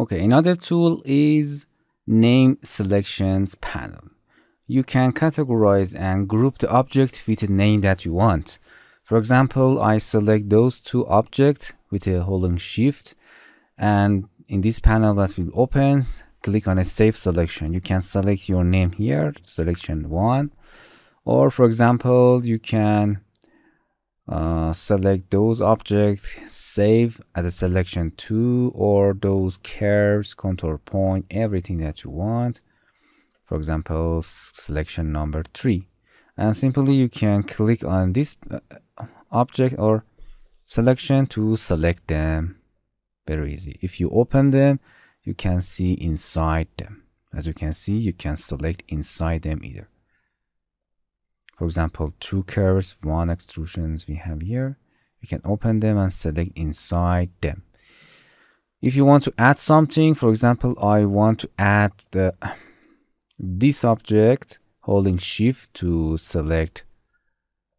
Okay, another tool is name selections panel. You can categorize and group the object with a name that you want. For example, I select those two objects with a holding shift, and in this panel that will open, click on a save selection. You can select your name here, selection 1, or for example, you can select those objects, save as a selection 2, or those curves, contour point, everything that you want. For example, selection number 3. And simply you can click on this object or selection to select them. Very easy. If you open them, you can see inside them. As you can see, you can select inside them either. For example, two curves, one extrusions we have here. You can open them and select inside them. If you want to add something, for example, I want to add this object, holding shift to select,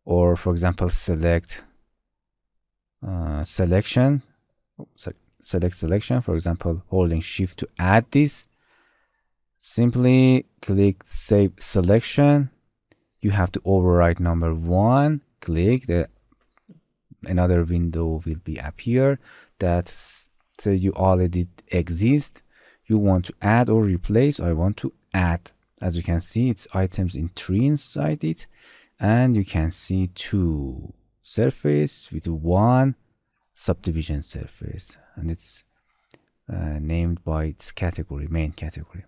or for example, select selection. Select selection, for example, holding shift to add this. Simply click save selection. You have to overwrite number 1, click, another window will be appear that say you already exist. You want to add or replace. I want to add. As you can see, it's items in 3 inside it, and you can see 2 surface with 1 subdivision surface, and it's named by its category, main category.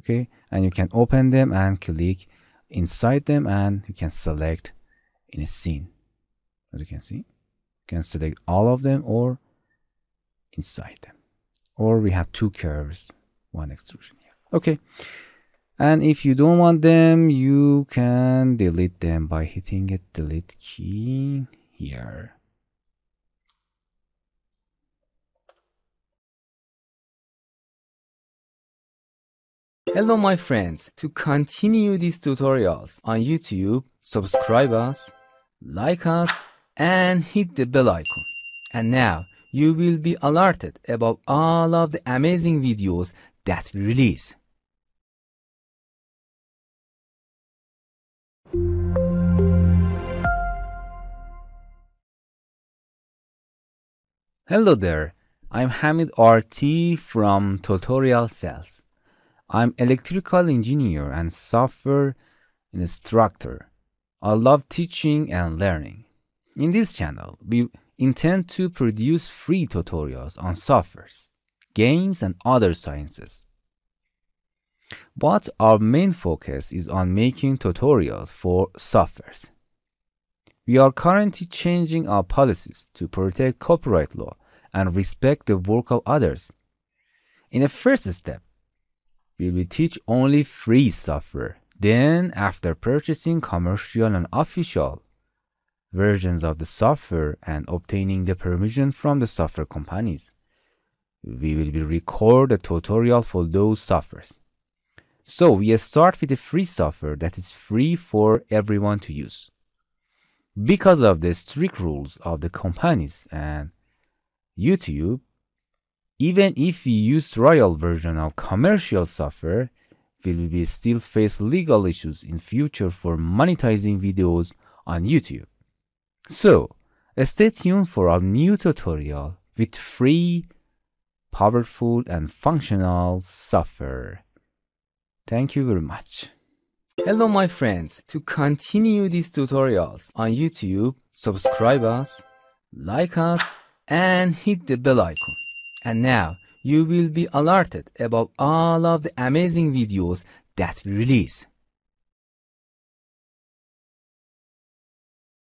Okay, and you can open them and click inside them, and you can select in a scene. As you can see, you can select all of them or inside them. Or we have 2 curves, 1 extrusion here. Okay, and if you don't want them, you can delete them by hitting the delete key here. Hello my friends, to continue these tutorials on YouTube, subscribe us, like us, and hit the bell icon. And now you will be alerted about all of the amazing videos that we release. Hello there, I'm Hamid RT from Tutorial Cells. I'm electrical engineer and software instructor. I love teaching and learning. In this channel, we intend to produce free tutorials on softwares, games, and other sciences. But our main focus is on making tutorials for softwares. We are currently changing our policies to protect copyright law and respect the work of others. In the first step, we will teach only free software. Then, after purchasing commercial and official versions of the software and obtaining the permission from the software companies, we will record a tutorial for those softwares. So, we start with a free software that is free for everyone to use. Because of the strict rules of the companies and YouTube, even if we use trial version of commercial software, we will still face legal issues in future for monetizing videos on YouTube. So, stay tuned for our new tutorial with free, powerful, and functional software. Thank you very much. Hello my friends, to continue these tutorials on YouTube, subscribe us, like us, and hit the bell icon. And now, you will be alerted about all of the amazing videos that we release.